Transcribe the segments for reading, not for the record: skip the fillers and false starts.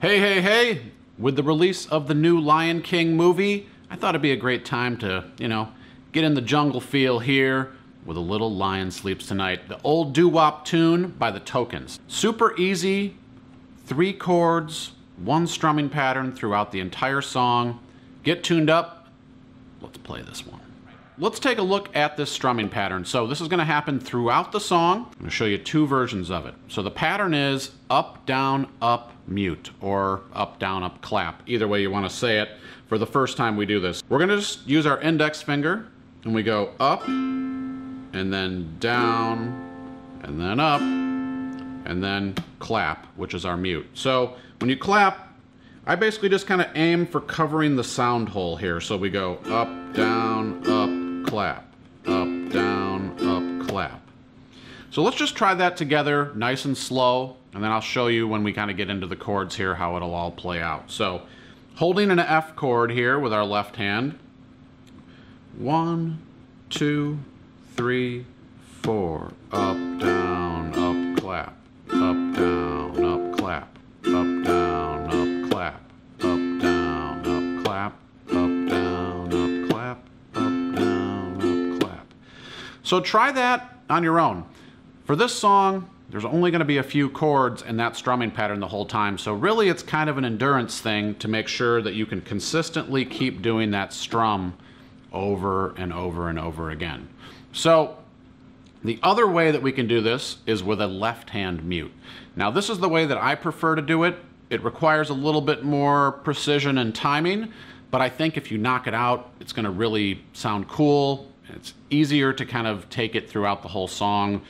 Hey! With the release of the new Lion King movie, I thought it'd be a great time to, get in the jungle feel here with A Little Lion Sleeps Tonight, the old doo-wop tune by The Tokens. Super easy, 3 chords, 1 strumming pattern throughout the entire song. Get tuned up. Let's play this one. Let's take a look at this strumming pattern. So this is gonna happen throughout the song. I'm gonna show you 2 versions of it. So the pattern is up, down, up, mute, or up, down, up, clap. Either way you wanna say it. For the first time we do this, we're gonna just use our index finger and we go up, and then down, and then up, and then clap, which is our mute. So when you clap, I basically just kind of aim for covering the sound hole here. So we go up, down, up, clap, up, down, up, clap. So let's just try that together, nice and slow, and then I'll show you when we kind of get into the chords here how it'll all play out. So holding an F chord here with our left hand. 1, 2, 3, 4, up, down, up, clap, up, down, up, clap, up, down. So try that on your own. For this song, there's only gonna be a few chords in that strumming pattern the whole time, so really it's kind of an endurance thing to make sure that you can consistently keep doing that strum over and over and over again. So the other way that we can do this is with a left-hand mute. Now this is the way that I prefer to do it. It requires a little bit more precision and timing, but I think if you knock it out, it's gonna really sound cool. It's easier to kind of take it throughout the whole song.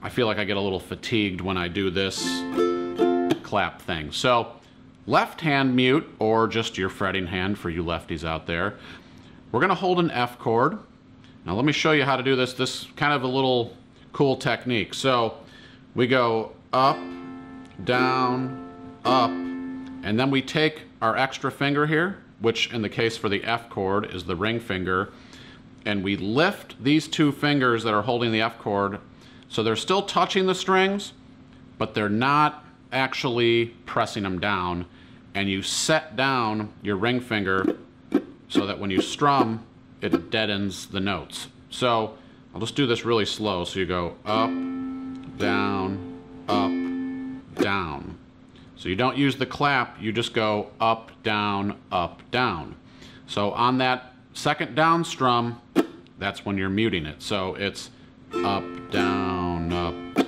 I feel like I get a little fatigued when I do this clap thing. So left hand mute, or just your fretting hand for you lefties out there. We're gonna hold an F chord. Now let me show you how to do this. This is kind of a little cool technique. So we go up, down, up, and then we take our extra finger here, which in the case for the F chord is the ring finger, and we lift these 2 fingers that are holding the F chord, so they're still touching the strings, but they're not actually pressing them down, and you set down your ring finger so that when you strum, it deadens the notes. So I'll just do this really slow. So you go up, down, up, down. So you don't use the clap, you just go up, down, up, down. So on that second down strum, that's when you're muting it. So it's up, down, up, up,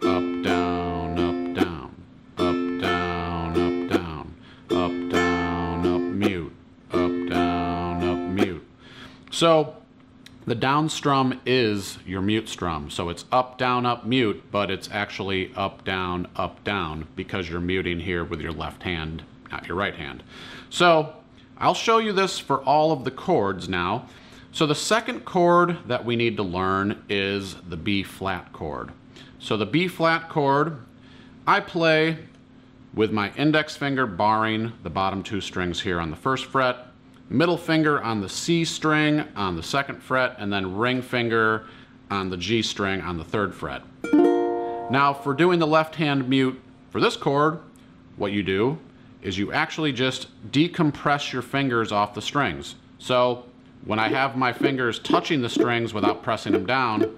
down, up, down, up, down, up, down, up, down, up, mute, up, down, up, mute. So the down strum is your mute strum. So it's up, down, up, mute, but it's actually up, down, because you're muting here with your left hand, not your right hand. So I'll show you this for all of the chords now. So the second chord that we need to learn is the B flat chord. So the B flat chord, I play with my index finger barring the bottom 2 strings here on the 1st fret, middle finger on the C string on the 2nd fret, and then ring finger on the G string on the 3rd fret. Now for doing the left hand mute for this chord, what you do is you actually just decompress your fingers off the strings. So when I have my fingers touching the strings without pressing them down,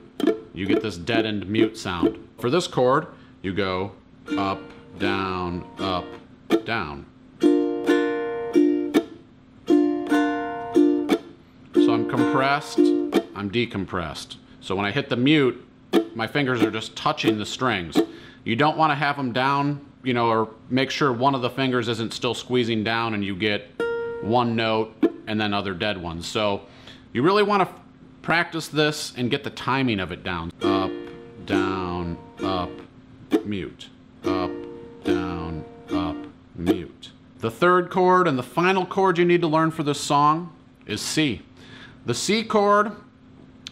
you get this deadened mute sound. For this chord, you go up, down, up, down. So I'm compressed, I'm decompressed. So when I hit the mute, my fingers are just touching the strings. You don't want to have them down, or make sure one of the fingers isn't still squeezing down and you get one note and then other dead ones. So you really want to practice this and get the timing of it down. Up, down, up, mute. Up, down, up, mute. The 3rd chord and the final chord you need to learn for this song is C. The C chord,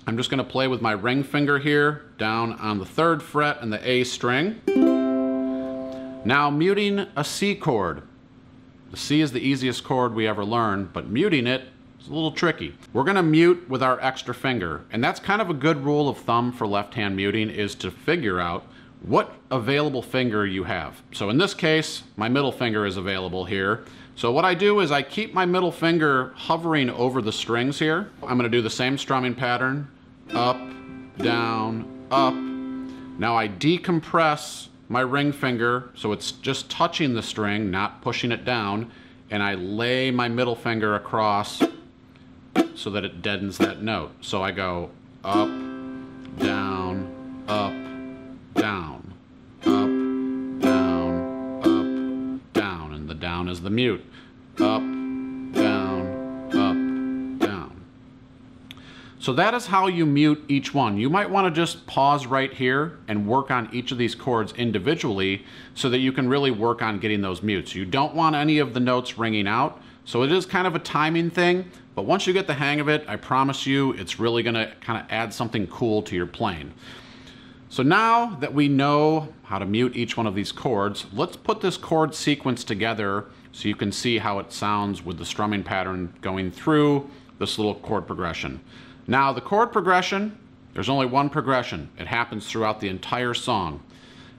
I'm just going to play with my ring finger here down on the 3rd fret and the A string. Now muting a C chord, the C is the easiest chord we ever learn, but muting it is a little tricky. We're gonna mute with our extra finger, and that's kind of a good rule of thumb for left-hand muting, is to figure out what available finger you have. So in this case, my middle finger is available here. So what I do is I keep my middle finger hovering over the strings here. I'm gonna do the same strumming pattern, up, down, up. Now I decompress my ring finger so it's just touching the string, not pushing it down, and I lay my middle finger across so that it deadens that note. So I go up, down, up, down, up, down, up, down, and the down is the mute. Up, down, up, down. So that is how you mute each one. You might want to just pause right here and work on each of these chords individually so that you can really work on getting those mutes. You don't want any of the notes ringing out, so it is kind of a timing thing, but once you get the hang of it, I promise you it's really going to kind of add something cool to your playing. So now that we know how to mute each one of these chords, let's put this chord sequence together so you can see how it sounds with the strumming pattern going through this little chord progression. Now the chord progression, there's only one progression. It happens throughout the entire song.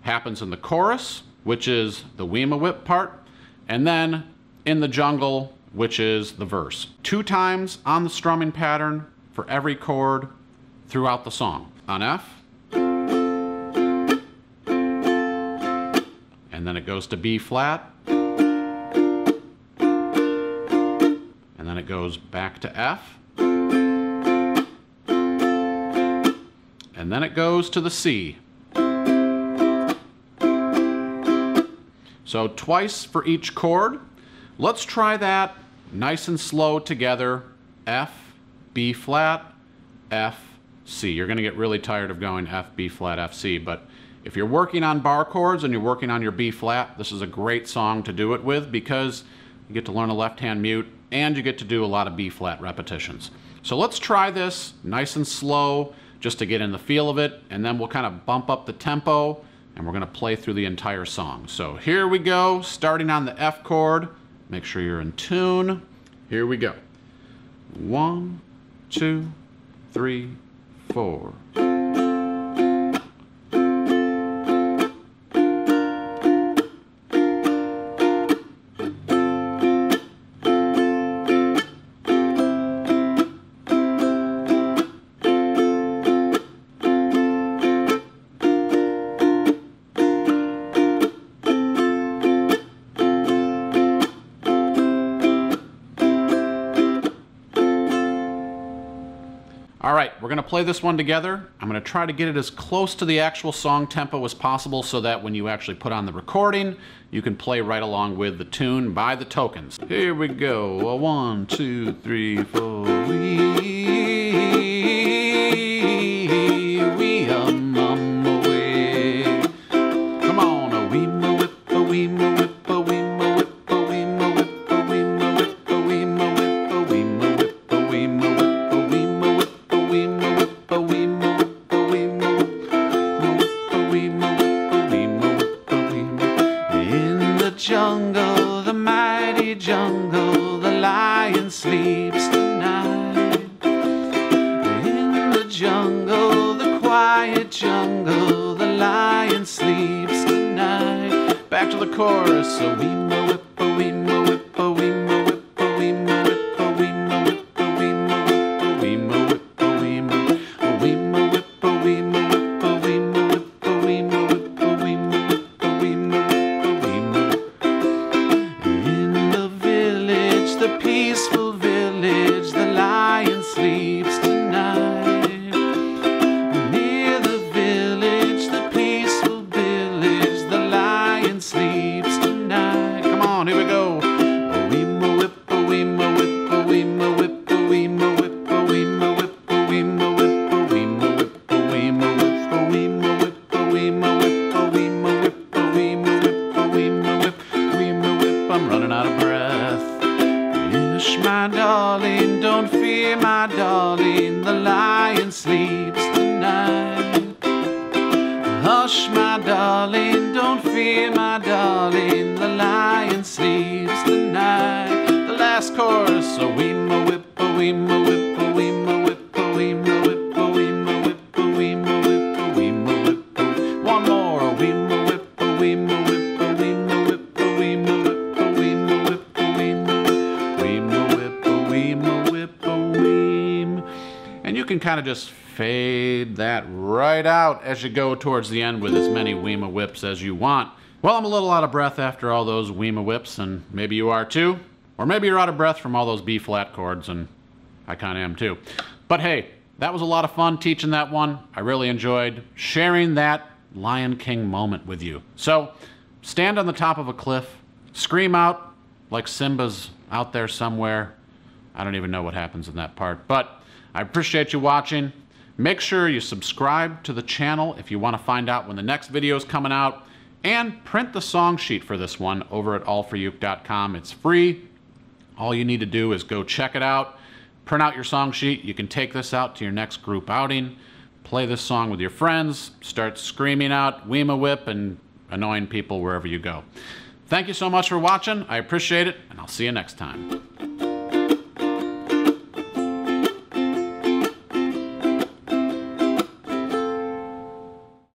It happens in the chorus, which is the Weema-Whip part, and then in the jungle, which is the verse. 2 times on the strumming pattern for every chord throughout the song. On F, and then it goes to B flat, and then it goes back to F, and then it goes to the C. So twice for each chord. Let's try that nice and slow together. F, B flat, F, C. You're gonna get really tired of going F, B flat, F, C, but if you're working on bar chords and you're working on your B flat, this is a great song to do it with because you get to learn a left hand mute and you get to do a lot of B flat repetitions. So let's try this nice and slow just to get in the feel of it, and then we'll kind of bump up the tempo and we're gonna play through the entire song. So here we go, starting on the F chord. Make sure you're in tune. Here we go. 1, 2, 3, 4. All right, we're gonna play this one together. I'm gonna try to get it as close to the actual song tempo as possible so that when you actually put on the recording, you can play right along with the tune by The Tokens. Here we go, 1, 2, 3, 4. We away. Come on, a weema whip, a weema whip, a weema whip, a weema whip, a weema whip, a weema whip, a weema whip, a weema whip. In the jungle, the mighty jungle, the lion sleeps tonight. In the jungle, the quiet jungle, the lion sleeps tonight. Back to the chorus. A weema whip, a weema whip, a weema whip, a weema whip, a weema whip. Hush, my darling, don't fear, my darling, the lion sleeps tonight. The last chorus, a weema whip, a weema whip, a weema whip, a weema whip, a weema whip, a weema whip, a weema whip. One more, a weema whip. kind of just fade that right out as you go towards the end with as many WEMA whips as you want. Well, I'm a little out of breath after all those WEMA whips, and maybe you are too. Or maybe you're out of breath from all those B-flat chords, and I kind of am too. But hey, that was a lot of fun teaching that one. I really enjoyed sharing that Lion King moment with you. So stand on the top of a cliff, scream out like Simba's out there somewhere. I don't even know what happens in that part, but I appreciate you watching. Make sure you subscribe to the channel if you want to find out when the next video is coming out, and print the song sheet for this one over at allforuke.com. It's free. All you need to do is go check it out, print out your song sheet. You can take this out to your next group outing, play this song with your friends, start screaming out WEMA whip and annoying people wherever you go. Thank you so much for watching. I appreciate it, and I'll see you next time.